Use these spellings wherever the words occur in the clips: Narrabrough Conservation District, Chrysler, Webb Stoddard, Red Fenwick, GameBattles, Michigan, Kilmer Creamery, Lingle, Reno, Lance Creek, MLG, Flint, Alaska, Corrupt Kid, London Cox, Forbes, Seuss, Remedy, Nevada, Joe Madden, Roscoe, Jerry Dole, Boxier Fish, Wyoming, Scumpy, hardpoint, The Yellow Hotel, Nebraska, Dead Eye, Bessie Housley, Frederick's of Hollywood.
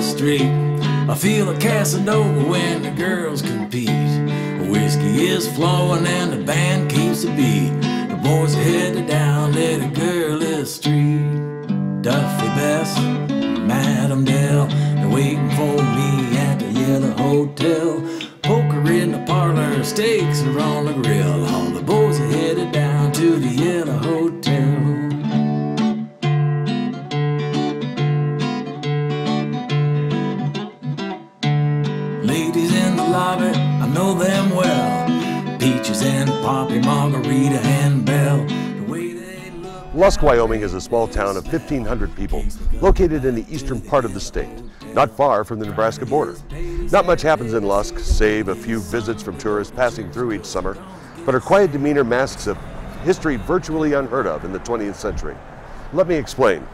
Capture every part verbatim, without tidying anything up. the street. I feel a Casanova when the girls compete. The whiskey is flowing and the band keeps the beat. The boys are headed down to the girl in the street. Duffy Bess, Madam Dell, they're waiting for me at the Yellow Hotel. Poker in the parlor, steaks are on the grill. All the boys are headed down to the Yellow Hotel. I know them well. Peaches and Poppy, Margarita and Belle. Lusk, Wyoming is a small town of fifteen hundred people, located in the eastern part of the state, not far from the Nebraska border. Not much happens in Lusk, save a few visits from tourists passing through each summer, but her quiet demeanor masks a history virtually unheard of in the twentieth century. Let me explain.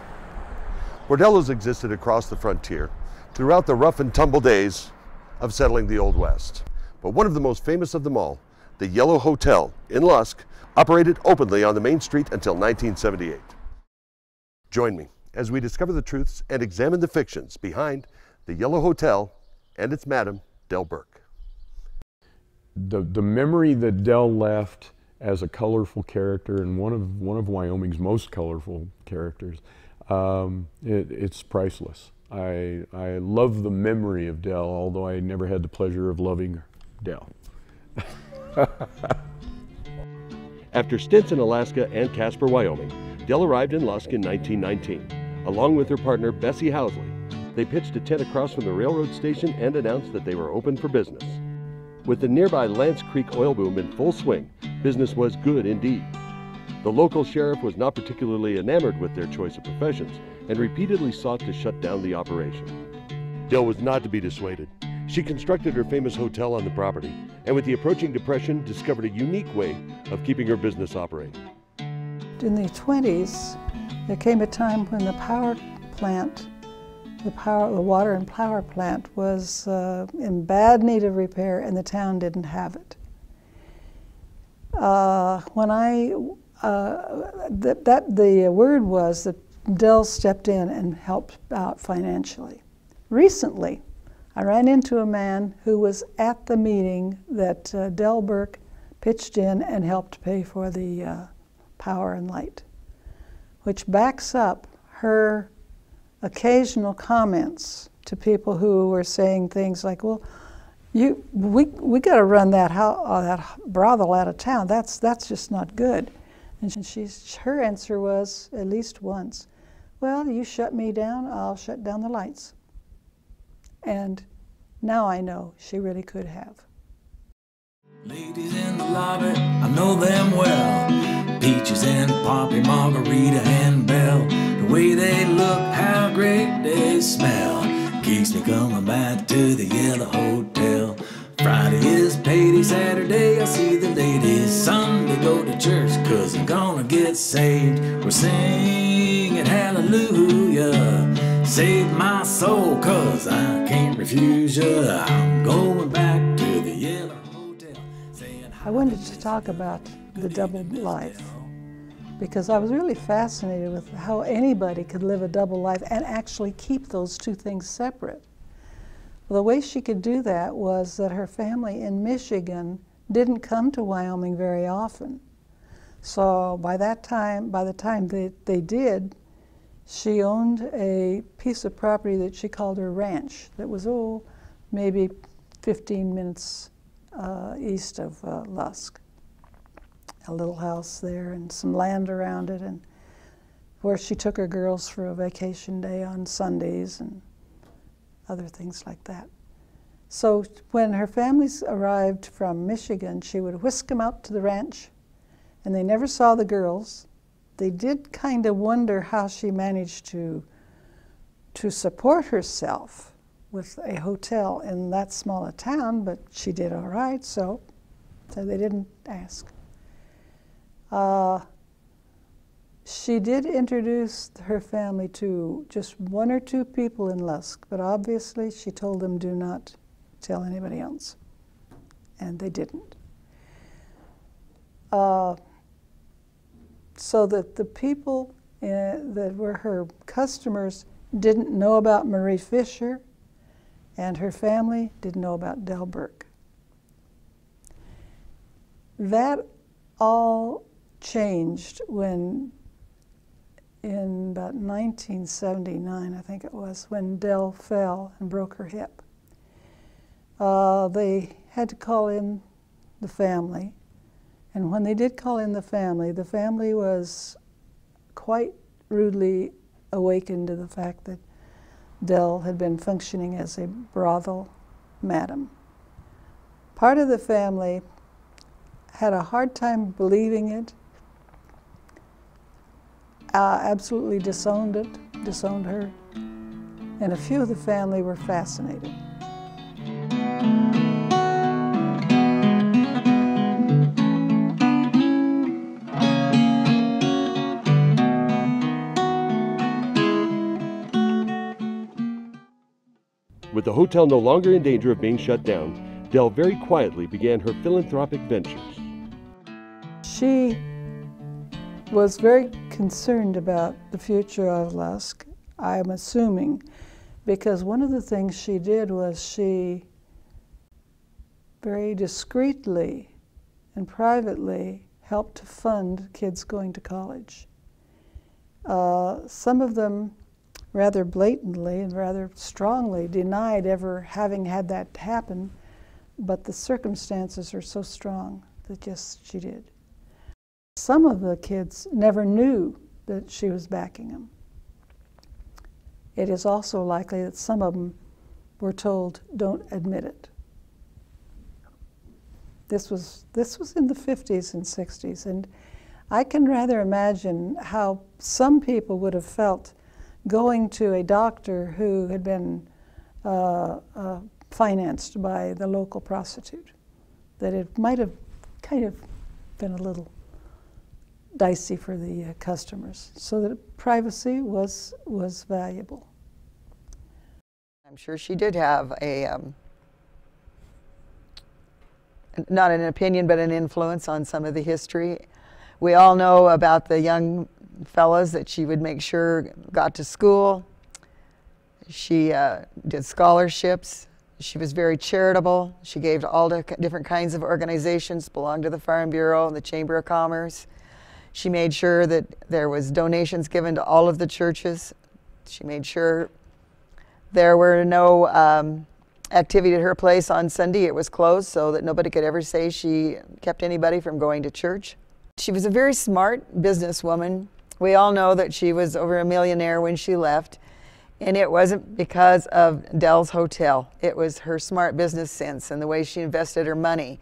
Bordellos existed across the frontier throughout the rough and tumble days of settling the Old West. But one of the most famous of them all, the Yellow Hotel in Lusk, operated openly on the main street until nineteen seventy-eight. Join me as we discover the truths and examine the fictions behind the Yellow Hotel and its madam, Dell Burke. The, the memory that Dell left as a colorful character and one of, one of Wyoming's most colorful characters, um, it, it's priceless. I, I love the memory of Dell, although I never had the pleasure of loving Dell. After stints in Alaska and Casper, Wyoming, Dell arrived in Lusk in nineteen nineteen, along with her partner Bessie Housley. They pitched a tent across from the railroad station and announced that they were open for business. With the nearby Lance Creek oil boom in full swing, business was good indeed. The local sheriff was not particularly enamored with their choice of professions and repeatedly sought to shut down the operation. Dell was not to be dissuaded. She constructed her famous hotel on the property and with the approaching depression discovered a unique way of keeping her business operating. In the twenties, there came a time when the power plant, the, power, the water and power plant was uh, in bad need of repair and the town didn't have it. Uh, when I Uh, that, that the word was that Dell stepped in and helped out financially. Recently, I ran into a man who was at the meeting that uh, Dell Burke pitched in and helped pay for the uh, power and light, which backs up her occasional comments to people who were saying things like, well, you, we, we got to run that, uh, that brothel out of town. That's, that's just not good. And she's, her answer was, at least once, well, you shut me down, I'll shut down the lights. And now I know she really could have. Ladies in the lobby, I know them well. Peaches and Poppy, Margarita and Belle. The way they look, how great they smell. Keeps me coming back to the Yellow Hotel. Friday is payday, Saturday I see the ladies, Sunday go to church cause I'm gonna get saved. We're singing hallelujah, save my soul cause I can't refuse you. I'm going back to the Yellow Hotel. I wanted to talk about the double life because I was really fascinated with how anybody could live a double life and actually keep those two things separate. The way she could do that was that her family in Michigan didn't come to Wyoming very often. So by that time, by the time they, they did, she owned a piece of property that she called her ranch that was, oh, maybe fifteen minutes uh, east of uh, Lusk. A little house there and some land around it, and where she took her girls for a vacation day on Sundays and other things like that. So when her families arrived from Michigan, she would whisk them out to the ranch, and they never saw the girls. They did kind of wonder how she managed to, to support herself with a hotel in that small a town, but she did all right, so, so they didn't ask. Uh, She did introduce her family to just one or two people in Lusk, but obviously she told them do not tell anybody else, and they didn't. Uh, so that the people uh, that were her customers didn't know about Marie Fisher, and her family didn't know about Dell Burke. That all changed when, in about nineteen seventy-nine, I think it was, when Dell fell and broke her hip. Uh, they had to call in the family, and when they did call in the family, the family was quite rudely awakened to the fact that Dell had been functioning as a brothel madam. Part of the family had a hard time believing it, uh, absolutely disowned it, disowned her, and a few of the family were fascinated. With the hotel no longer in danger of being shut down, Dell very quietly began her philanthropic ventures. She was very concerned about the future of Lusk, I'm assuming, because one of the things she did was she very discreetly and privately helped to fund kids going to college. Uh, some of them rather blatantly and rather strongly denied ever having had that happen, but the circumstances are so strong that yes, she did. Some of the kids never knew that she was backing them. It is also likely that some of them were told, don't admit it. This was, this was in the fifties and sixties, and I can rather imagine how some people would have felt going to a doctor who had been uh, uh, financed by the local prostitute, that it might have kind of been a little dicey for the uh, customers, so that privacy was, was valuable. I'm sure she did have a, um, not an opinion, but an influence on some of the history. We all know about the young fellas that she would make sure got to school. She uh, did scholarships. She was very charitable. She gave to all the different kinds of organizations, belonged to the Farm Bureau and the Chamber of Commerce. She made sure that there was donations given to all of the churches. She made sure there were no um, activity at her place on Sunday. It was closed so that nobody could ever say she kept anybody from going to church. She was a very smart businesswoman. We all know that she was over a millionaire when she left, and it wasn't because of Dell's hotel. It was her smart business sense and the way she invested her money.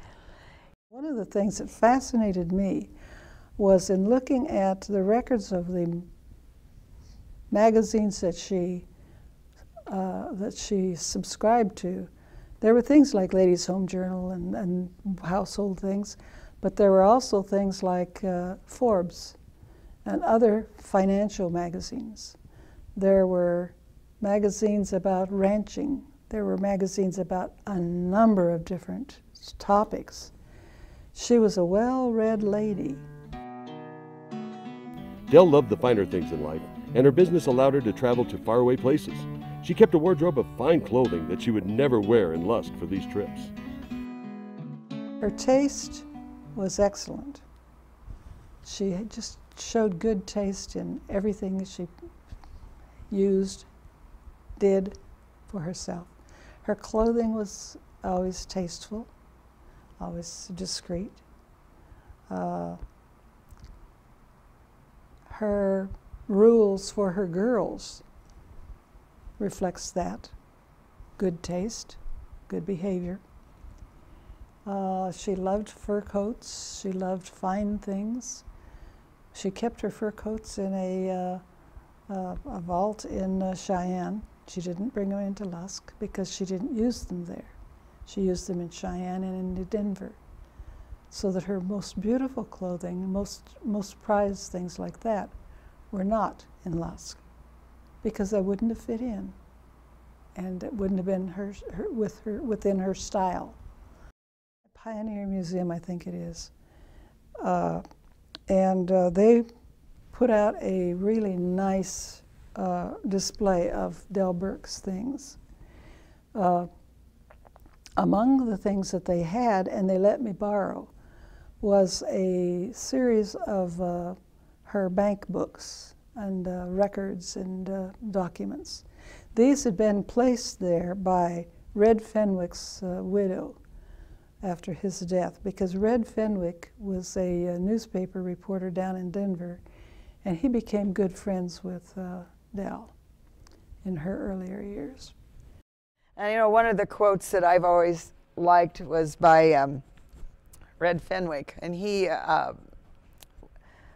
One of the things that fascinated me was in looking at the records of the magazines that she, uh, that she subscribed to. There were things like Ladies' Home Journal and, and household things, but there were also things like uh, Forbes and other financial magazines. There were magazines about ranching. There were magazines about a number of different topics. She was a well-read lady. Dell loved the finer things in life, and her business allowed her to travel to faraway places. She kept a wardrobe of fine clothing that she would never wear in Lusk for these trips. Her taste was excellent. She had just showed good taste in everything that she used, did for herself. Her clothing was always tasteful, always discreet. Uh, her rules for her girls reflects that. Good taste, good behavior. Uh, she loved fur coats, she loved fine things. She kept her fur coats in a, uh, uh, a vault in uh, Cheyenne. She didn't bring them into Lusk because she didn't use them there. She used them in Cheyenne and in Denver. So that her most beautiful clothing, most, most prized things like that, were not in Lusk because they wouldn't have fit in, and it wouldn't have been her, her, with her, within her style. Pioneer Museum, I think it is. Uh, And uh, they put out a really nice uh, display of Dell Burke's things. uh, among the things that they had, and they let me borrow, was a series of uh, her bank books and uh, records and uh, documents. These had been placed there by Red Fenwick's uh, widow after his death, because Red Fenwick was a, a newspaper reporter down in Denver, and he became good friends with uh, Dell in her earlier years. And you know, one of the quotes that I've always liked was by um, Red Fenwick, and he uh,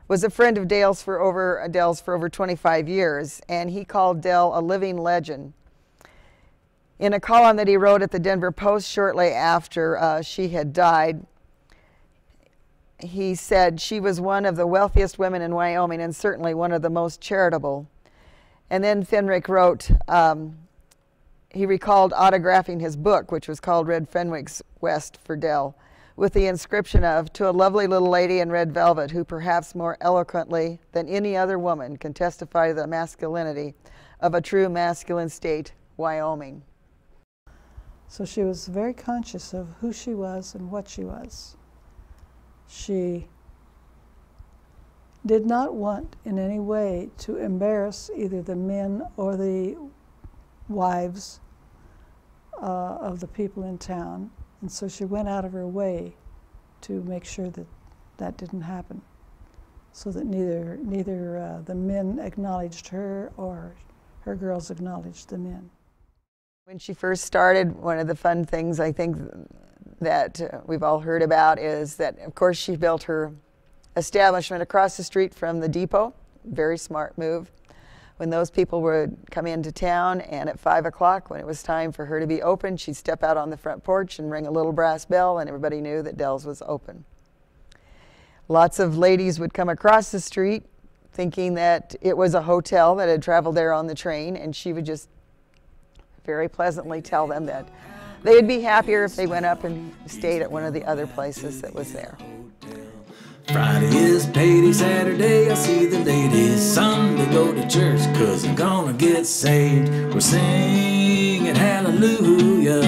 was a friend of Dell's for over Dell's for over twenty-five years, and he called Dell a living legend. In a column that he wrote at the Denver Post shortly after uh, she had died, he said she was one of the wealthiest women in Wyoming and certainly one of the most charitable. And then Fenwick wrote, um, he recalled autographing his book, which was called Red Fenwick's West for Dell, with the inscription of, "To a lovely little lady in red velvet who perhaps more eloquently than any other woman can testify to the masculinity of a true masculine state, Wyoming." So she was very conscious of who she was and what she was. She did not want in any way to embarrass either the men or the wives uh, of the people in town, and so she went out of her way to make sure that that didn't happen, so that neither, neither uh, the men acknowledged her or her girls acknowledged the men. When she first started, one of the fun things I think that uh, we've all heard about is that, of course, she built her establishment across the street from the depot. Very smart move. When those people would come into town, and at five o'clock when it was time for her to be open, she'd step out on the front porch and ring a little brass bell, and everybody knew that Dell's was open. Lots of ladies would come across the street thinking that it was a hotel that had traveled there on the train, and she would just very pleasantly tell them that they would be happier if they went up and stayed at one of the other places that was there. Friday is payday, Saturday I see the ladies, Sunday go to church cause I'm gonna get saved. We're singing hallelujah,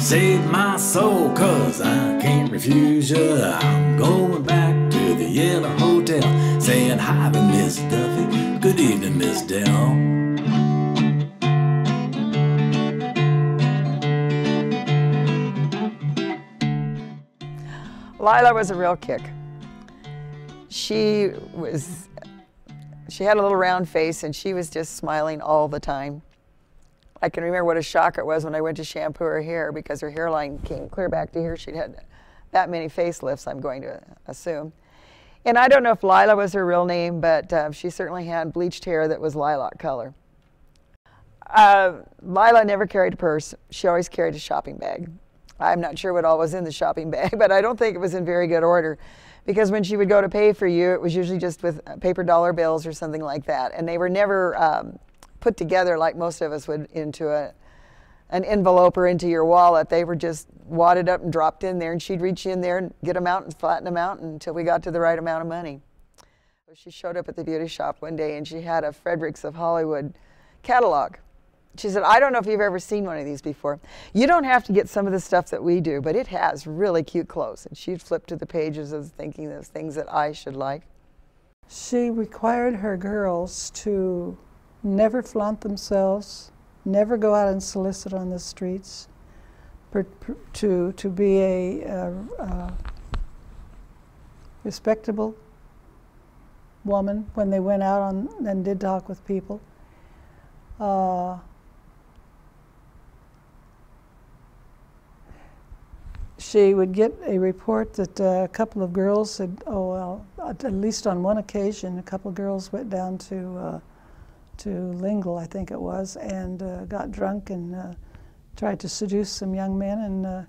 save my soul cause I can't refuse you. I'm going back to the Yellow Hotel, saying hi to Miss Duffy, good evening Miss Dell. Lila was a real kick. She was, she had a little round face and she was just smiling all the time. I can remember what a shock it was when I went to shampoo her hair, because her hairline came clear back to here. She'd had that many facelifts, I'm going to assume. And I don't know if Lila was her real name, but uh, she certainly had bleached hair that was lilac color. Uh, Lila never carried a purse. She always carried a shopping bag. I'm not sure what all was in the shopping bag, but I don't think it was in very good order, because when she would go to pay for you, it was usually just with paper dollar bills or something like that, and they were never um, put together like most of us would into a, an envelope or into your wallet. They were just wadded up and dropped in there, and she'd reach in there and get them out and flatten them out until we got to the right amount of money. She showed up at the beauty shop one day, and she had a Frederick's of Hollywood catalog. She said, "I don't know if you've ever seen one of these before. You don't have to get some of the stuff that we do, but it has really cute clothes." And she'd flip to the pages of thinking of things that I should like. She required her girls to never flaunt themselves, never go out and solicit on the streets, per, per, to, to be a uh, uh, respectable woman when they went out on, and did talk with people. Uh, She would get a report that uh, a couple of girls had, oh well, at least on one occasion, a couple of girls went down to uh, to Lingle, I think it was, and uh, got drunk and uh, tried to seduce some young men. And uh,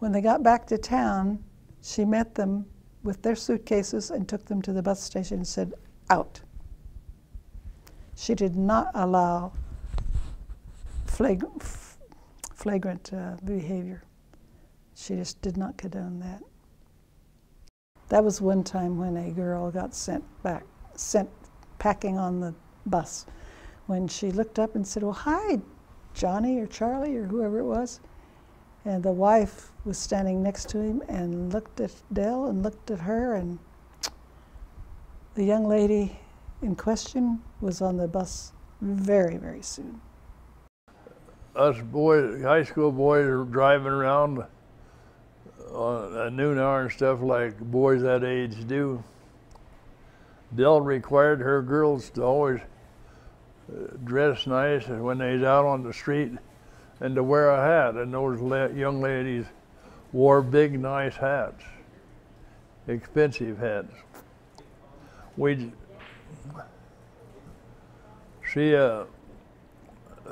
when they got back to town, she met them with their suitcases and took them to the bus station and said, "Out." She did not allow flagrant, flagrant uh, behavior. She just did not condone that. That was one time when a girl got sent back, sent packing on the bus, when she looked up and said, "Well, hi, Johnny or Charlie or whoever it was. And the wife was standing next to him and looked at Dell and looked at her, and the young lady in question was on the bus very, very soon. Us boys, high school boys, were driving around at noon hour and stuff like boys that age do. Dell required her girls to always dress nice when they was out on the street, and to wear a hat, and those la young ladies wore big, nice hats, expensive hats. We'd see a,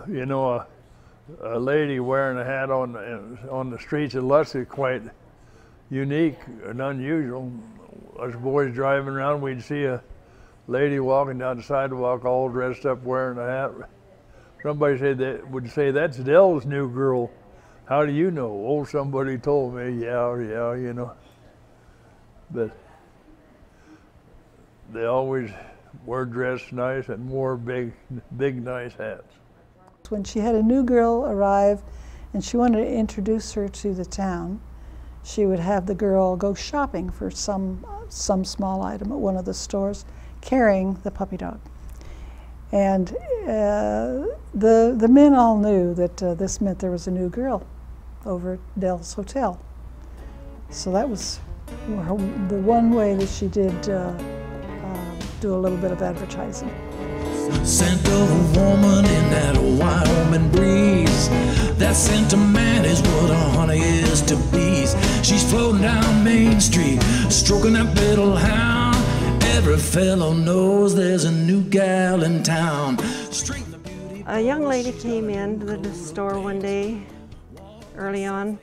you know, a, a lady wearing a hat on the, on the streets of Lusk is quite unique and unusual. Us boys driving around, we'd see a lady walking down the sidewalk all dressed up wearing a hat. Somebody said that, would say, that's Dell's new girl. How do you know? Oh, somebody told me, yeah, yeah, you know. But they always were dressed nice and wore big, big, nice hats. When she had a new girl arrive and she wanted to introduce her to the town, she would have the girl go shopping for some, some small item at one of the stores, carrying the puppy dog. And uh, the, the men all knew that uh, this meant there was a new girl over at Dell's Hotel. So that was her, the one way that she did uh, uh, do a little bit of advertising. Scent of a woman in that Wyoming breeze. That scent of man is what a honey is to bees. She's floating down Main Street, stroking that little hound. Every fellow knows there's a new gal in town. A young lady came into the store one day early on.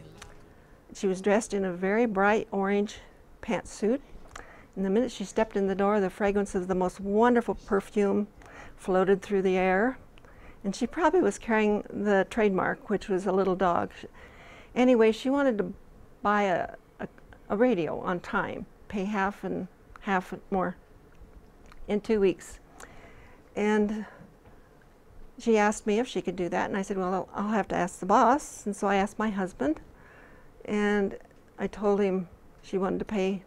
She was dressed in a very bright orange pantsuit. And the minute she stepped in the door, the fragrance of the most wonderful perfume floated through the air. And she probably was carrying the trademark, which was a little dog. Anyway, she wanted to buy a, a, a radio on time, pay half and half more in two weeks. And she asked me if she could do that, and I said, well, I'll have to ask the boss. And so I asked my husband, and I told him she wanted to pay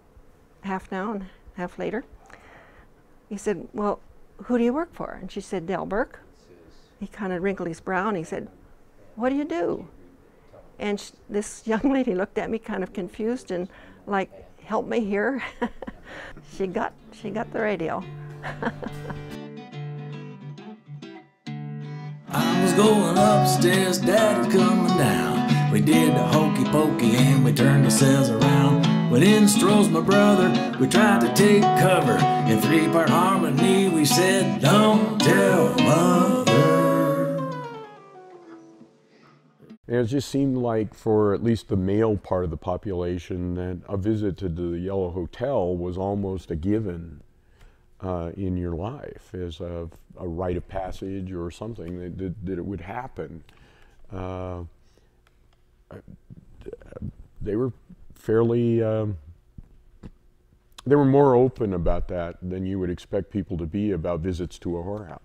half now and half later. He said, well, who do you work for? And she said, Dell Burke. He kind of wrinkled his brow and he said, what do you do? And sh this young lady looked at me kind of confused and like, help me here. She got, she got the radio. I was going upstairs, Dad was coming down. We did the hokey pokey and we turned ourselves around. When in strolls my brother, we tried to take cover. In three-part harmony, we said, don't tell mother. It just seemed like, for at least the male part of the population, that a visit to the Yellow Hotel was almost a given uh, in your life as a, a rite of passage or something, that, that, that it would happen. Uh, they were fairly, um, they were more open about that than you would expect people to be about visits to a whorehouse.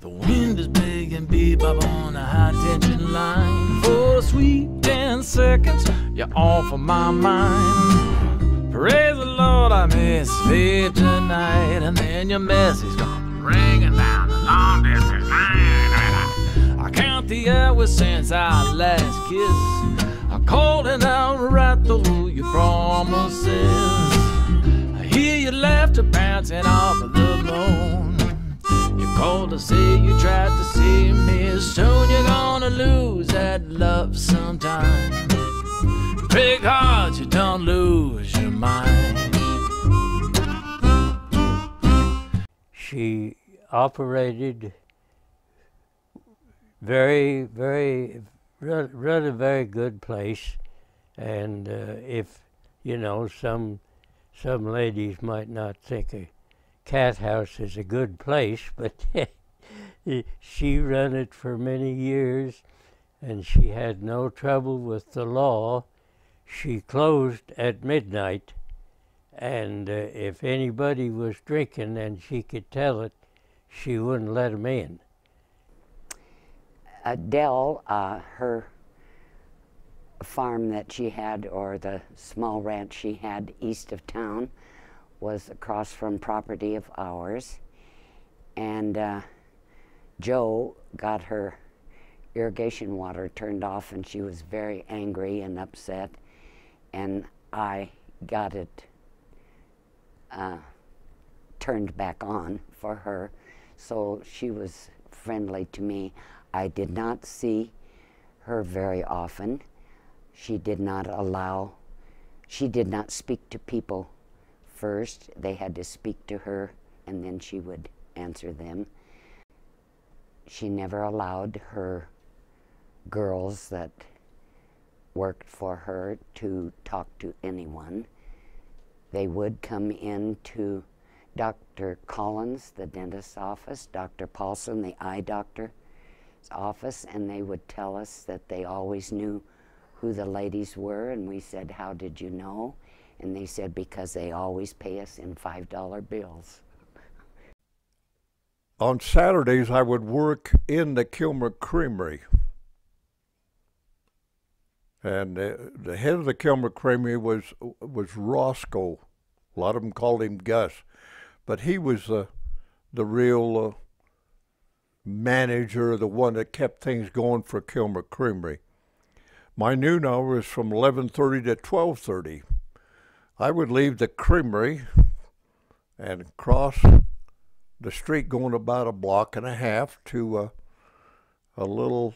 The wind is big and bebop on a high tension line. For a sweet ten seconds, you're off of my mind. Praise the Lord, I miss you tonight. And then your message gone ringing down the long distance line. I count the hours since our last kiss. I'm calling out right through your promises. I hear your laughter bouncing off of the moon. Called to see you, tried to see me. Soon you're gonna lose that love sometime. Big heart, you don't lose your mind. She operated very, very, really very good place. And uh, if, you know, some, some ladies might not think of cat house is a good place, but she ran it for many years and she had no trouble with the law. She closed at midnight, and uh, if anybody was drinking and she could tell it, she wouldn't let them in. uh, Dell, uh, her farm that she had, or the small ranch she had east of town, was across from property of ours. And uh, Joe got her irrigation water turned off, and she was very angry and upset, and I got it uh, turned back on for her, so she was friendly to me. I did not see her very often. She did not allow, she did not speak to people first. They had to speak to her, and then she would answer them. She never allowed her girls that worked for her to talk to anyone. They would come in to Doctor Collins, the dentist's office, Doctor Paulson, the eye doctor's office, and they would tell us that they always knew who the ladies were, and we said, how did you know? And they said, because they always pay us in five dollar bills. On Saturdays, I would work in the Kilmer Creamery. And the, the head of the Kilmer Creamery was was Roscoe. A lot of them called him Gus. But he was the, the real uh, manager, the one that kept things going for Kilmer Creamery. My noon hour was from eleven thirty to twelve thirty. I would leave the creamery and cross the street going about a block and a half to a, a little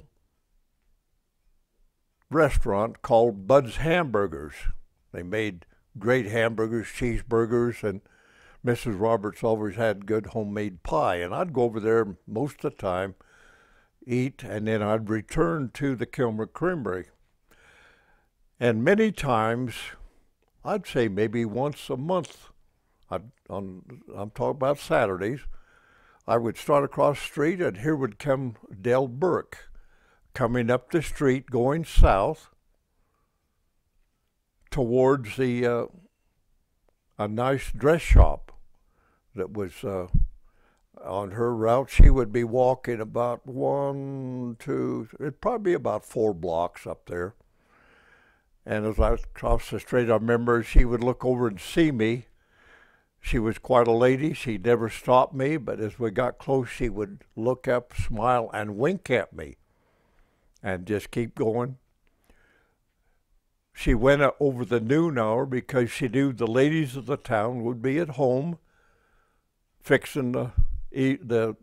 restaurant called Bud's Hamburgers. They made great hamburgers, cheeseburgers, and Missus Roberts always had good homemade pie. And I'd go over there most of the time, eat, and then I'd return to the Kilmer Creamery. And many times, I'd say maybe once a month, I'd, on, I'm talking about Saturdays, I would start across the street, and here would come Dell Burke, coming up the street, going south towards the uh, a nice dress shop that was uh, on her route. She would be walking about one, two, it'd probably be about four blocks up there. And as I crossed the street, I remember she would look over and see me. She was quite a lady. She never stopped me, but as we got close, she would look up, smile, and wink at me and just keep going. She went over the noon hour because she knew the ladies of the town would be at home fixing the, eat the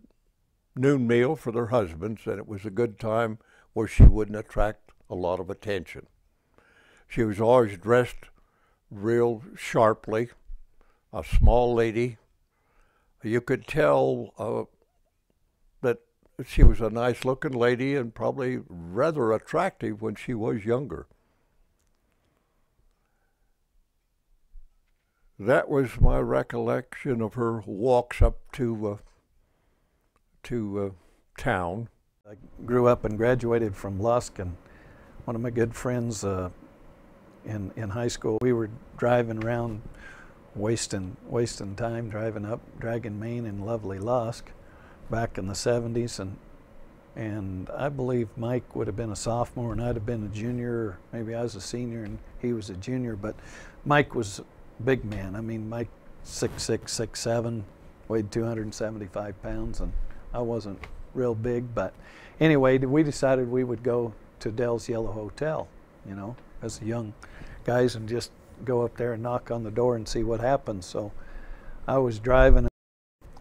noon meal for their husbands, and it was a good time where she wouldn't attract a lot of attention. She was always dressed real sharply. A small lady. You could tell uh, that she was a nice-looking lady and probably rather attractive when she was younger. That was my recollection of her walks up to uh, to uh, town. I grew up and graduated from Lusk, and one of my good friends uh, in in high school, we were driving around, wasting wasting time driving up Dragon, Maine in lovely Lusk back in the seventies, and and I believe Mike would have been a sophomore and I'd have been a junior, maybe I was a senior and he was a junior, but Mike was a big man. I mean, Mike six six, six seven, weighed two hundred seventy-five pounds, and I wasn't real big, but anyway, we decided we would go to Dell's Yellow Hotel, you know, as young guys, and just go up there and knock on the door and see what happens. So I was driving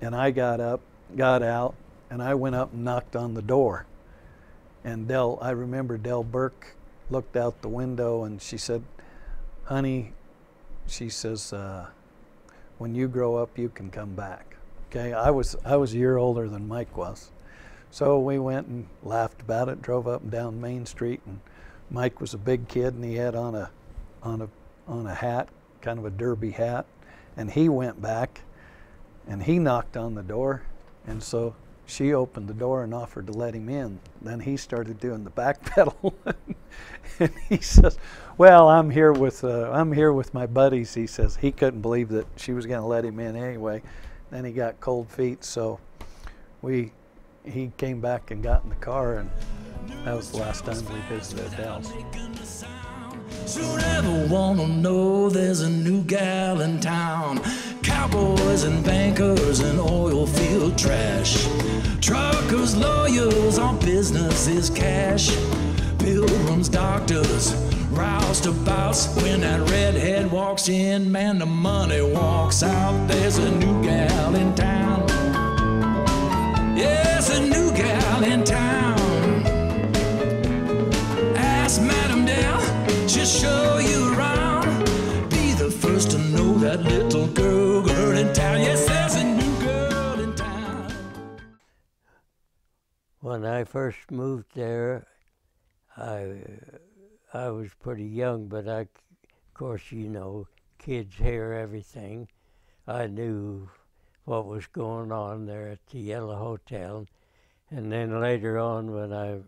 and I got up, got out, and I went up and knocked on the door. And Dell, I remember Dell Burke looked out the window and she said, honey, she says, uh, when you grow up, you can come back. Okay, I was, I was a year older than Mike was. So we went and laughed about it, drove up and down Main Street, and Mike was a big kid and he had on a, on a on a hat, kind of a derby hat, and he went back and he knocked on the door, and so she opened the door and offered to let him in. Then he started doing the back pedal and he says, well, I'm here with uh, I'm here with my buddies. He says he couldn't believe that she was going to let him in anyway. Then he got cold feet, so we he came back and got in the car, and That was the last time we visited Dell's. Should ever wanna know there's a new gal in town. Cowboys and bankers and oil field trash. Truckers, lawyers, our business is cash. Pilgrims, doctors, roustabouts. When that redhead walks in, man, the money walks out. There's a new gal in town. Yes, a new gal in town. Ask Madam Dell, she'll show you around. Be the first to know that little girl, girl in town. Yes, there's a new girl in town. When I first moved there, I I was pretty young, but I, of course, you know, kids hear everything. I knew what was going on there at the Yellow Hotel. And then later on, when I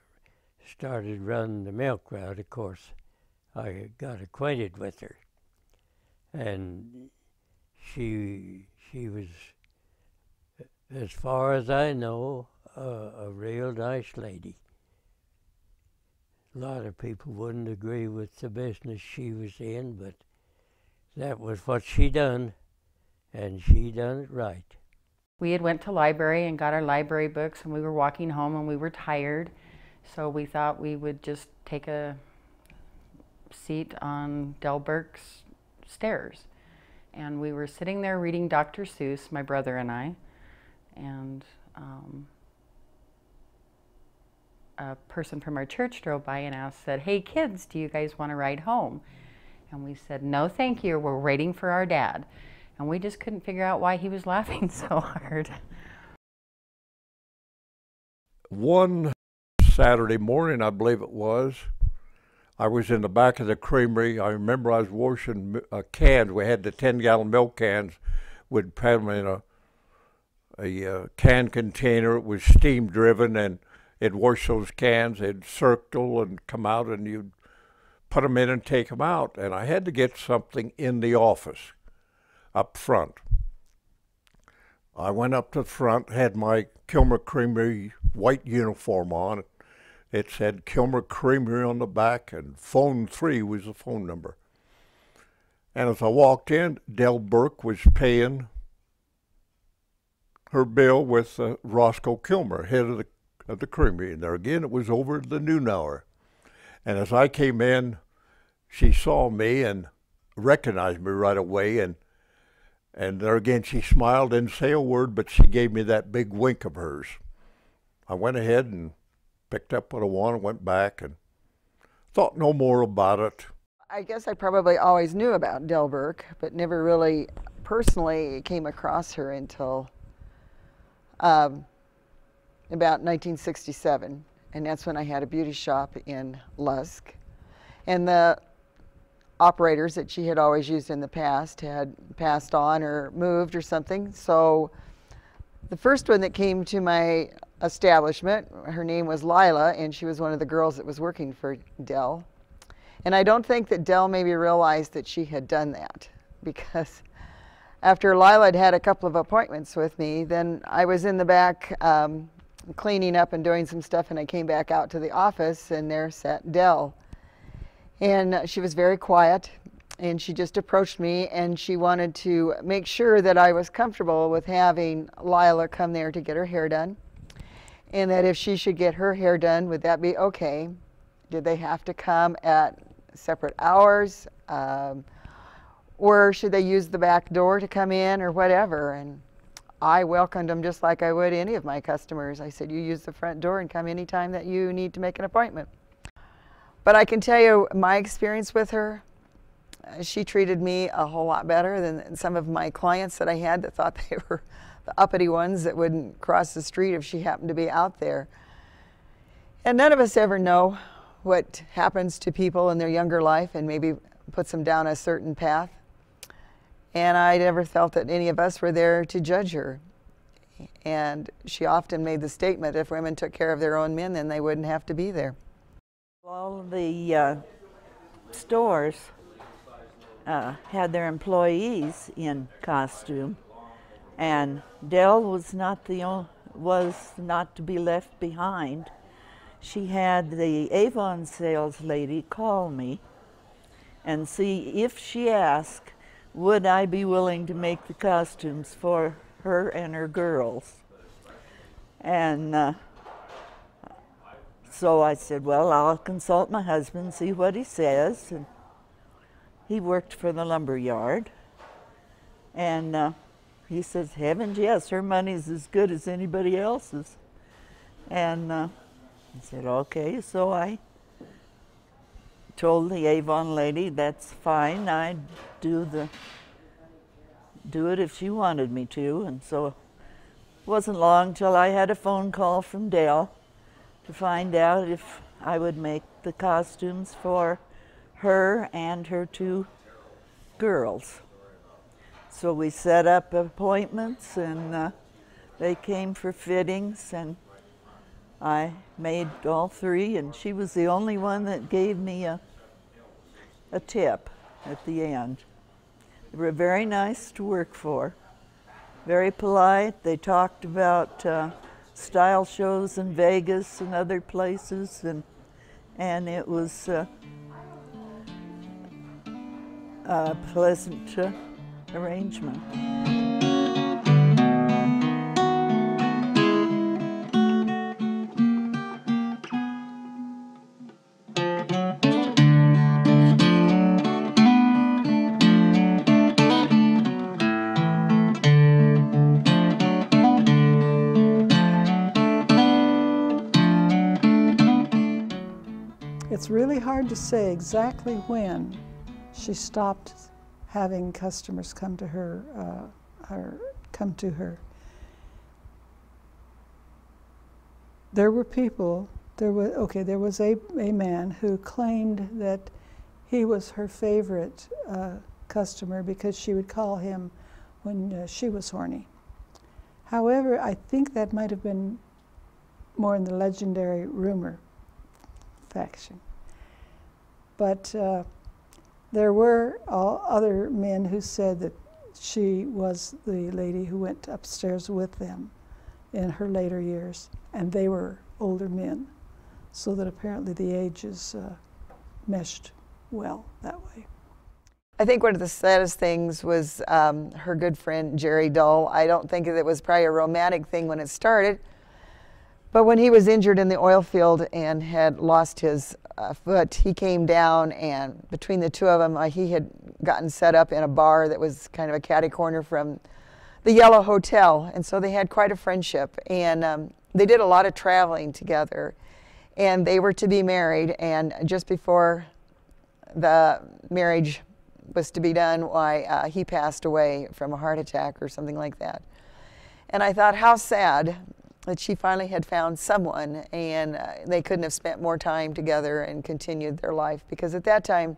started running the milk route, of course, I got acquainted with her. And she, she was, as far as I know, a, a real nice lady. A lot of people wouldn't agree with the business she was in, but that was what she done, and she done it right. We had went to library and got our library books, and we were walking home and we were tired, so we thought we would just take a seat on Dell Burke's stairs. And we were sitting there reading Doctor Seuss, my brother and I, and um, a person from our church drove by and asked, said, "Hey kids, do you guys want to ride home?" And we said, "No, thank you, we're waiting for our dad." And we just couldn't figure out why he was laughing so hard. One Saturday morning, I believe it was, I was in the back of the creamery. I remember I was washing uh, cans. We had the ten gallon milk cans. We'd put them in a, a uh, can container. It was steam driven, and it'd wash those cans, they'd circle and come out, and you'd put them in and take them out. And I had to get something in the office up front. I went up to the front, had my Kilmer Creamery white uniform on. It said Kilmer Creamery on the back, and phone three was the phone number. And as I walked in, Dell Burke was paying her bill with uh, Roscoe Kilmer, head of the Of the creamery, and there again it was over the noon hour. And as I came in, she saw me and recognized me right away, and and there again she smiled, didn't say a word, but she gave me that big wink of hers. I went ahead and picked up what I wanted, went back, and thought no more about it. I guess I probably always knew about Dell Burke, but never really personally came across her until um, about nineteen sixty-seven, and that's when I had a beauty shop in Lusk, and the operators that she had always used in the past had passed on or moved or something. So the first one that came to my establishment, her name was Lila, and she was one of the girls that was working for Dell, and I don't think that Dell maybe realized that she had done that, because after Lila had had a couple of appointments with me, then I was in the back um, cleaning up and doing some stuff, and I came back out to the office, and there sat Dell, and she was very quiet, and she just approached me, and she wanted to make sure that I was comfortable with having Lila come there to get her hair done, and that if she should get her hair done, would that be okay? Did they have to come at separate hours, um, or should they use the back door to come in, or whatever? And I welcomed them just like I would any of my customers. I said, you use the front door and come anytime that you need to make an appointment. But I can tell you my experience with her, uh, she treated me a whole lot better than some of my clients that I had that thought they were the uppity ones that wouldn't cross the street if she happened to be out there. And none of us ever know what happens to people in their younger life and maybe puts them down a certain path. And I never felt that any of us were there to judge her. And she often made the statement, if women took care of their own men, then they wouldn't have to be there. All the uh, stores uh, had their employees in costume, and Dell was not the only, was not to be left behind. she had the Avon sales lady call me and see if she asked, would I be willing to make the costumes for her and her girls? And uh, so I said, well, I'll consult my husband, see what he says. And he worked for the lumber yard. And uh, he says, heavens, yes, her money's as good as anybody else's. And uh, I said, okay, so I told the Avon lady, that's fine, I'd do, the, do it if she wanted me to. And so it wasn't long till I had a phone call from Dell to find out if I would make the costumes for her and her two girls. So we set up appointments, and uh, they came for fittings, and I made all three, and she was the only one that gave me a, a tip at the end. They were very nice to work for, very polite. They talked about uh, style shows in Vegas and other places, and, and it was uh, a pleasant uh, arrangement. It's really hard to say exactly when she stopped having customers come to her, uh, or come to her. There were people, there was, okay, there was a, a man who claimed that he was her favorite uh, customer because she would call him when uh, she was horny. However, I think that might have been more in the legendary rumor faction. But uh, there were all other men who said that she was the lady who went upstairs with them in her later years, and they were older men, so that apparently the ages uh, meshed well that way. I think one of the saddest things was um, her good friend Jerry Dole. I don't think it was probably a romantic thing when it started, but when he was injured in the oil field and had lost his uh, foot, he came down, and between the two of them, uh, he had gotten set up in a bar that was kind of a catty corner from the Yellow Hotel. And so they had quite a friendship, and um, they did a lot of traveling together, and they were to be married. And just before the marriage was to be done, why uh, he passed away from a heart attack or something like that. And I thought, how sad that she finally had found someone, and uh, they couldn't have spent more time together and continued their life, because at that time,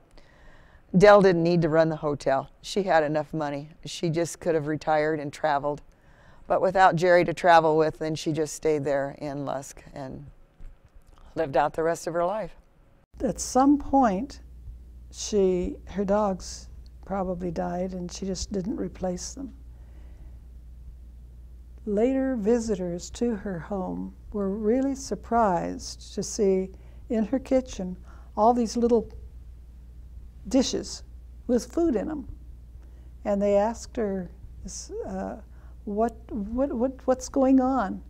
Dell didn't need to run the hotel. She had enough money. She just could have retired and traveled. But without Jerry to travel with, then she just stayed there in Lusk and lived out the rest of her life. At some point, she, her dogs probably died, and she just didn't replace them. Later visitors to her home were really surprised to see in her kitchen all these little dishes with food in them. And they asked her, uh, what, what, what, what's going on?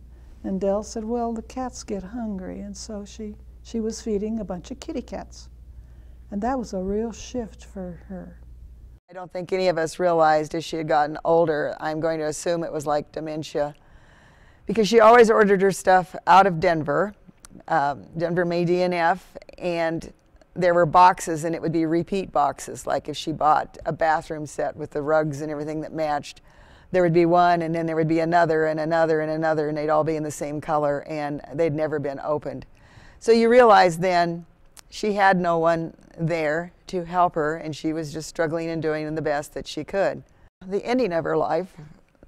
And Dell said, well, the cats get hungry. And so she, she was feeding a bunch of kitty cats. And that was a real shift for her. I don't think any of us realized as she had gotten older, I'm going to assume it was like dementia, because she always ordered her stuff out of Denver, um, Denver May D N F, and there were boxes, and it would be repeat boxes. Like if she bought a bathroom set with the rugs and everything that matched, there would be one, and then there would be another and another and another, and they'd all be in the same color, and they'd never been opened. So you realize then she had no one there to help her, and she was just struggling and doing the best that she could. The ending of her life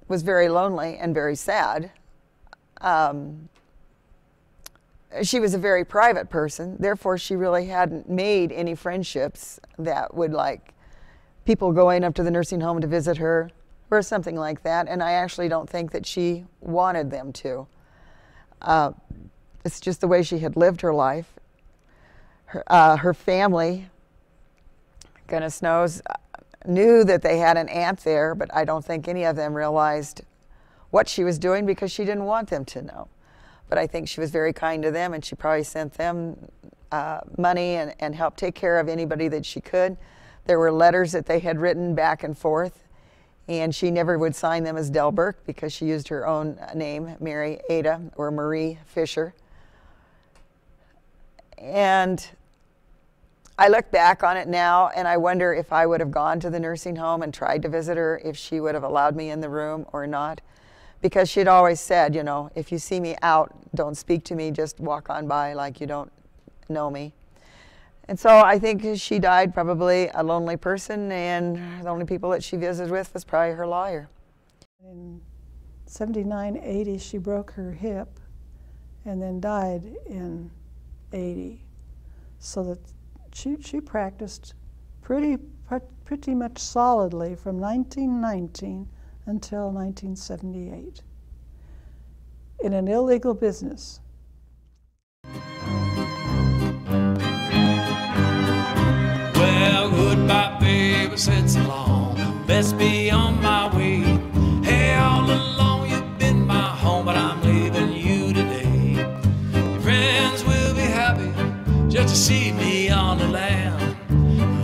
was very lonely and very sad. Um, she was a very private person, therefore she really hadn't made any friendships that would, like people going up to the nursing home to visit her or something like that, and I actually don't think that she wanted them to. Uh, It's just the way she had lived her life. Her, uh, her family, goodness knows, knew that they had an aunt there, but I don't think any of them realized what she was doing because she didn't want them to know. But I think she was very kind to them, and she probably sent them uh, money and, and helped take care of anybody that she could. There were letters that they had written back and forth, and she never would sign them as Dell Burke because she used her own name, Mary Ada or Marie Fisher. And I look back on it now and I wonder if I would have gone to the nursing home and tried to visit her, if she would have allowed me in the room or not. Because she'd always said, you know, if you see me out, don't speak to me, just walk on by like you don't know me. And so I think she died probably a lonely person, and the only people that she visited with was probably her lawyer. In seventy-nine, eighty, she broke her hip and then died in eighty. So that she, she practiced pretty, pretty much solidly from nineteen nineteen until nineteen seventy-eight in an illegal business. Well, goodbye, baby, since so long. Best be on my way. Hey, all along you've been my home, but I'm leaving you today. Your friends will be happy just to see me on the land.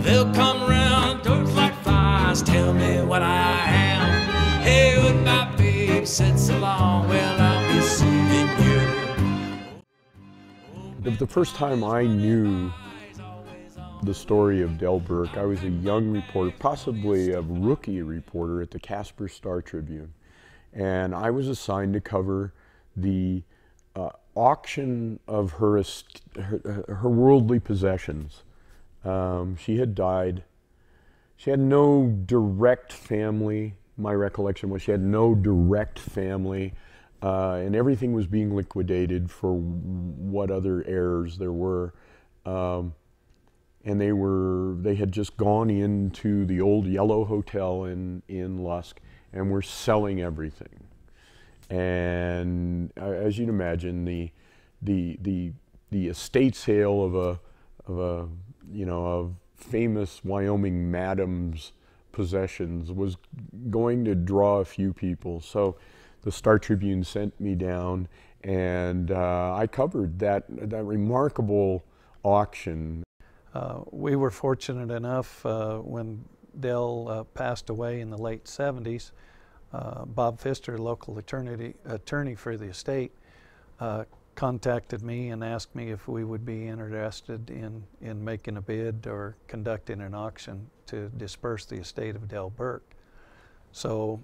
They'll come round, dirt like flies, tell me what I am. Hey, goodbye, baby, since so long. Well, I'll be seeing you. The, the first time I knew the story of Dell Burke, I was a young reporter, possibly a rookie reporter at the Casper Star Tribune, and I was assigned to cover the uh, auction of her, her, her worldly possessions. Um, she had died. She had no direct family. My recollection was she had no direct family, uh, and everything was being liquidated for what other heirs there were. Um, and they were, they had just gone into the old Yellow Hotel in, in Lusk and were selling everything. And uh, as you'd imagine, the, the, the, the estate sale of a, of a, you know, of famous Wyoming madam's possessions was going to draw a few people. So the Star Tribune sent me down, and uh, I covered that, that remarkable auction. Uh, we were fortunate enough uh, when Dell uh, passed away in the late seventies, uh, Bob Pfister, local attorney, attorney for the estate, uh, contacted me and asked me if we would be interested in, in making a bid or conducting an auction to disperse the estate of Dell Burke. So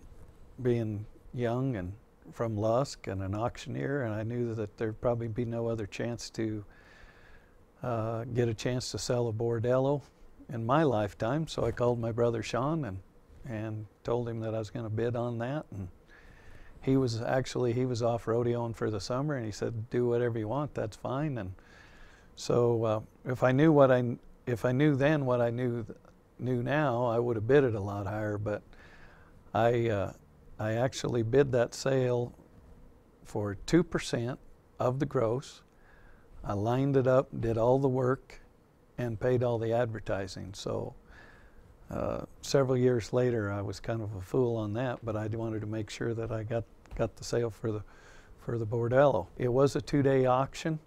being young and from Lusk and an auctioneer, and I knew that there'd probably be no other chance to Uh, get a chance to sell a bordello in my lifetime, so I called my brother Sean and and told him that I was going to bid on that. And he was actually he was off rodeoing for the summer, and he said, "Do whatever you want, that's fine." And so uh, if I knew what I if I knew then what I knew knew now, I would have bid it a lot higher. But I uh, I actually bid that sale for two percent of the gross. I lined it up, did all the work, and paid all the advertising. So uh, several years later, I was kind of a fool on that, but I wanted to make sure that I got, got the sale for the, for the bordello. It was a two-day auction.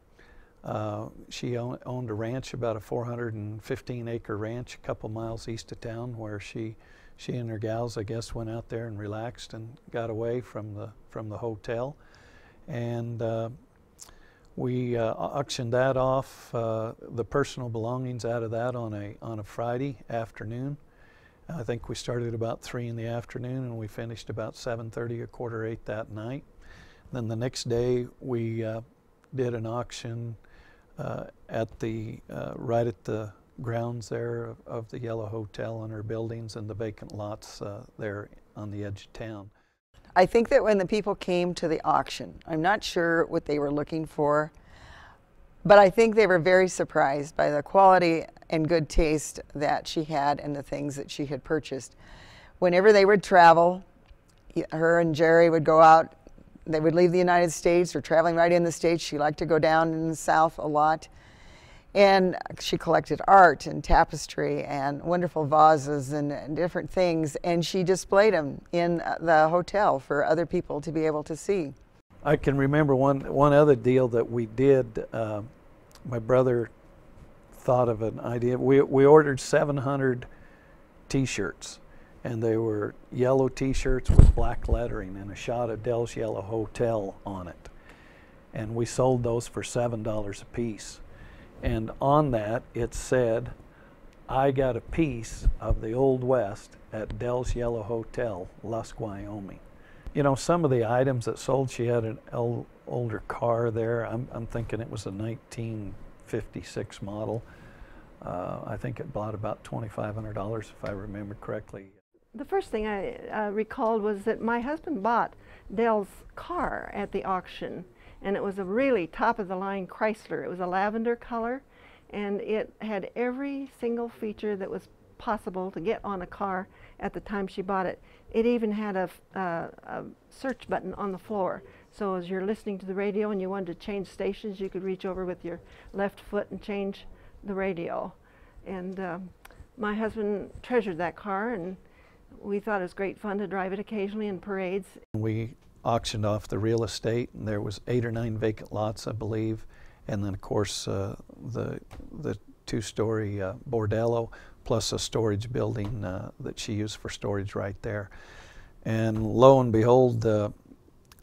Uh, she own, owned a ranch, about a four hundred fifteen acre ranch, a couple miles east of town, where she, she and her gals, I guess, went out there and relaxed and got away from the, from the hotel. And uh, We uh, auctioned that off, uh, the personal belongings out of that on a, on a Friday afternoon. I think we started about three in the afternoon and we finished about seven thirty, a quarter eight that night. Then the next day we uh, did an auction uh, at the, uh, right at the grounds there of, of the Yellow Hotel and her buildings and the vacant lots uh, there on the edge of town. I think that when the people came to the auction, I'm not sure what they were looking for, but I think they were very surprised by the quality and good taste that she had and the things that she had purchased. Whenever they would travel, her and Jerry would go out they would leave the United States or traveling right in the States. She liked to go down in the South a lot. And she collected art and tapestry and wonderful vases and, and different things, and she displayed them in the hotel for other people to be able to see. I can remember one, one other deal that we did. Uh, my brother thought of an idea. We, we ordered seven hundred T-shirts, and they were yellow T-shirts with black lettering and a shot of Dell's Yellow Hotel on it. And we sold those for seven dollars a piece. And on that, it said, I got a piece of the Old West at Dell's Yellow Hotel, Lusk, Wyoming. You know, some of the items that sold, she had an old, older car there. I'm, I'm thinking it was a nineteen fifty-six model. Uh, I think it bought about twenty-five hundred dollars, if I remember correctly. The first thing I uh, recalled was that my husband bought Dell's car at the auction. And it was a really top-of-the-line Chrysler. It was a lavender color, and it had every single feature that was possible to get on a car at the time she bought it. It even had a, uh, a search button on the floor. So as you're listening to the radio and you wanted to change stations, you could reach over with your left foot and change the radio. And um, my husband treasured that car, and we thought it was great fun to drive it occasionally in parades. We auctioned off the real estate, and there was eight or nine vacant lots, I believe, and then of course uh, the the two-story uh, bordello plus a storage building uh, that she used for storage right there. And lo and behold, uh,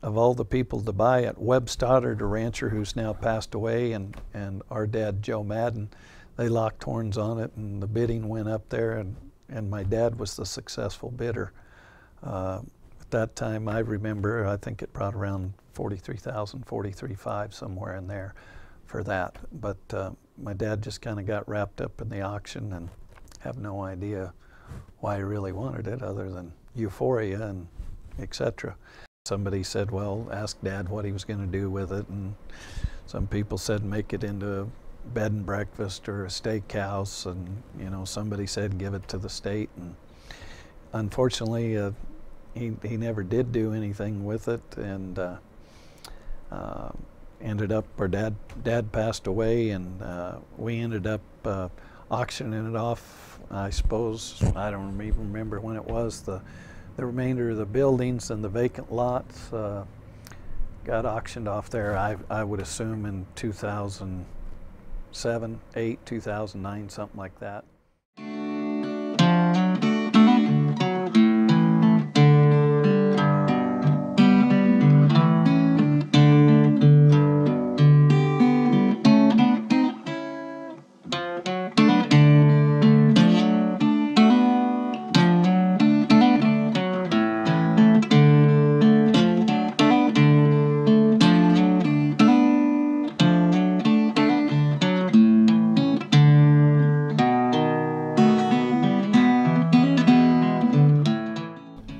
of all the people to buy it, Webb Stoddard, a rancher who's now passed away, and and our dad Joe Madden, they locked horns on it, and the bidding went up there, and and my dad was the successful bidder. Uh, that time, I remember, I think it brought around forty-three thousand, forty-three thousand five hundred, somewhere in there for that. But uh, my dad just kind of got wrapped up in the auction and have no idea why he really wanted it other than euphoria and et cetera. Somebody said, well, ask Dad what he was going to do with it. And some people said, make it into a bed and breakfast or a steakhouse. And, you know, somebody said, give it to the state. And unfortunately, uh, He, he never did do anything with it, and uh, uh, ended up, our dad, dad passed away, and uh, we ended up uh, auctioning it off, I suppose, I don't even remember when it was, the, the remainder of the buildings and the vacant lots uh, got auctioned off there, I, I would assume in two thousand seven, eight, two thousand nine, something like that.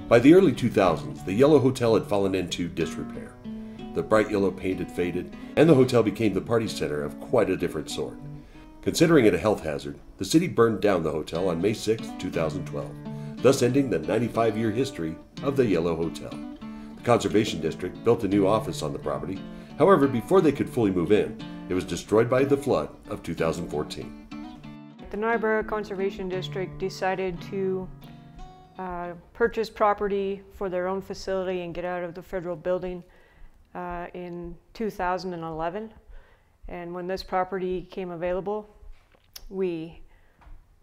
By the early two thousands, the Yellow Hotel had fallen into disrepair. The bright yellow paint had faded, and the hotel became the party center of quite a different sort. Considering it a health hazard, the city burned down the hotel on May sixth, two thousand twelve, thus ending the ninety-five year history of the Yellow Hotel. The Conservation District built a new office on the property. However, before they could fully move in, it was destroyed by the flood of two thousand fourteen. The Narrabrough Conservation District decided to Uh, purchase property for their own facility and get out of the federal building uh, in two thousand eleven. And when this property came available, we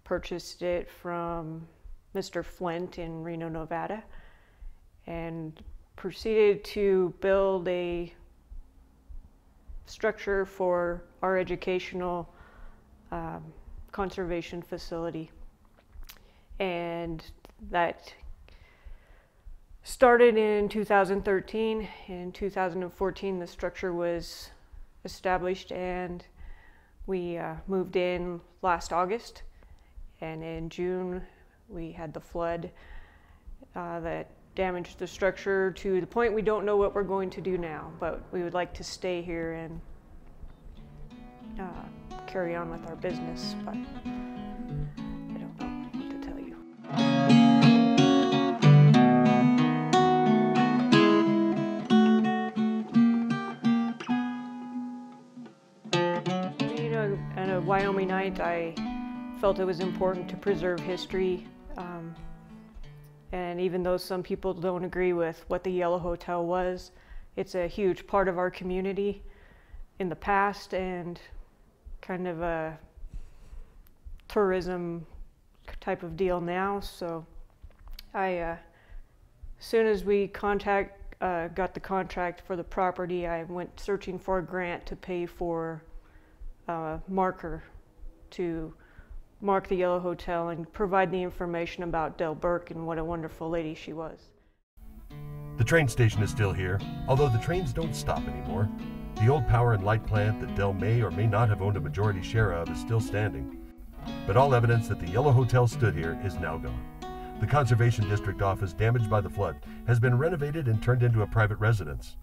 purchased it from Mister Flint in Reno, Nevada, and proceeded to build a structure for our educational um, conservation facility. And that started in two thousand thirteen. In two thousand fourteen, the structure was established, and we uh, moved in last August. And in June, we had the flood uh, that damaged the structure to the point we don't know what we're going to do now, but we would like to stay here and uh, carry on with our business. But the Wyoming night, I felt it was important to preserve history. Um, and even though some people don't agree with what the Yellow Hotel was, it's a huge part of our community in the past and kind of a tourism type of deal now. So I, uh, as soon as we contact, uh, got the contract for the property, I went searching for a grant to pay for a marker to mark the Yellow Hotel and provide the information about Dell Burke and what a wonderful lady she was. The train station is still here, although the trains don't stop anymore. The old power and light plant that Dell may or may not have owned a majority share of is still standing. But all evidence that the Yellow Hotel stood here is now gone. The Conservation District office damaged by the flood has been renovated and turned into a private residence.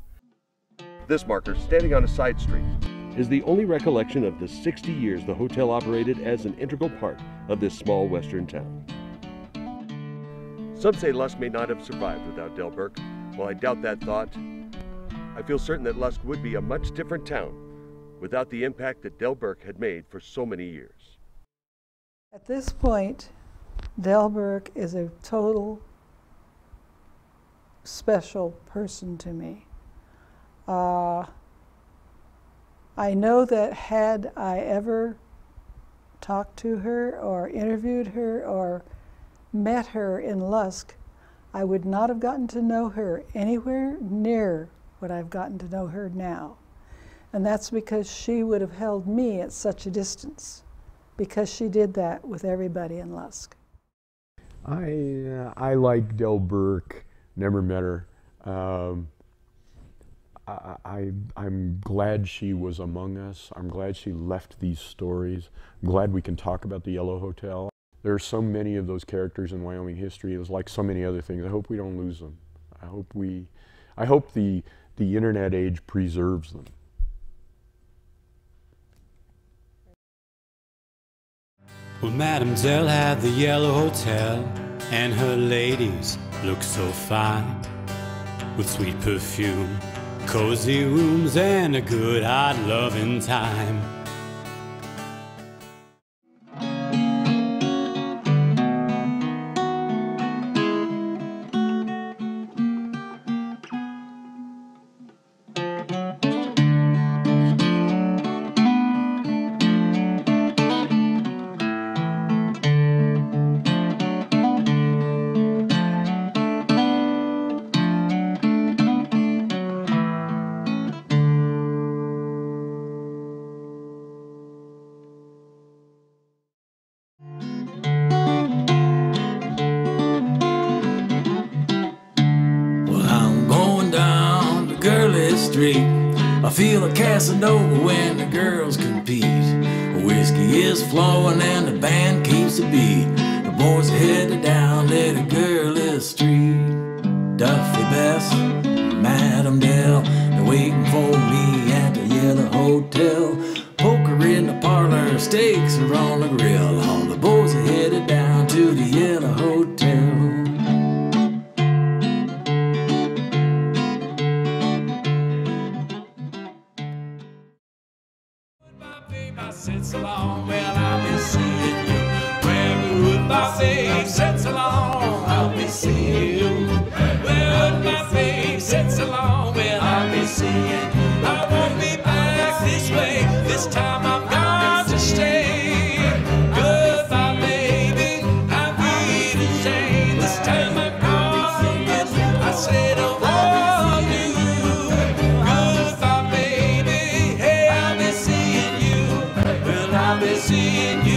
This marker, standing on a side street, is the only recollection of the sixty years the hotel operated as an integral part of this small western town. Some say Lusk may not have survived without Dell Burke. While I doubt that thought, I feel certain that Lusk would be a much different town without the impact that Dell Burke had made for so many years. At this point, Dell Burke is a total special person to me. Uh, I know that had I ever talked to her or interviewed her or met her in Lusk, I would not have gotten to know her anywhere near what I've gotten to know her now. And that's because she would have held me at such a distance, because she did that with everybody in Lusk. I, uh, I like Dell Burke, never met her. Um, I, I, I'm glad she was among us. I'm glad she left these stories. I'm glad we can talk about the Yellow Hotel. There are so many of those characters in Wyoming history. It was like so many other things. I hope we don't lose them. I hope we, I hope the, the internet age preserves them. Well, Madame Dell had the Yellow Hotel, and her ladies looked so fine, with sweet perfume, cozy rooms, and a good hot loving time. Feel a Casanova when the girls compete. Whiskey is flowing and the band keeps the beat. The boys are headed down to the girly street. Duffy Bess, Madame Dell, they're waiting for me at the Yellow Hotel. Poker in the parlor, steaks are on the grill. All the boys are headed down to the Yellow Hotel. So long, well, I'll be seeing you. Where would my faith set so long? I'll be seeing you. Where would my faith set so long? Well, I'll be seeing you. I won't be back this way. This time I'm gone to stay. Goodbye, baby. I'm feeling shame. This time I'm gone. I said I want you. Goodbye, baby. I'll be seeing you.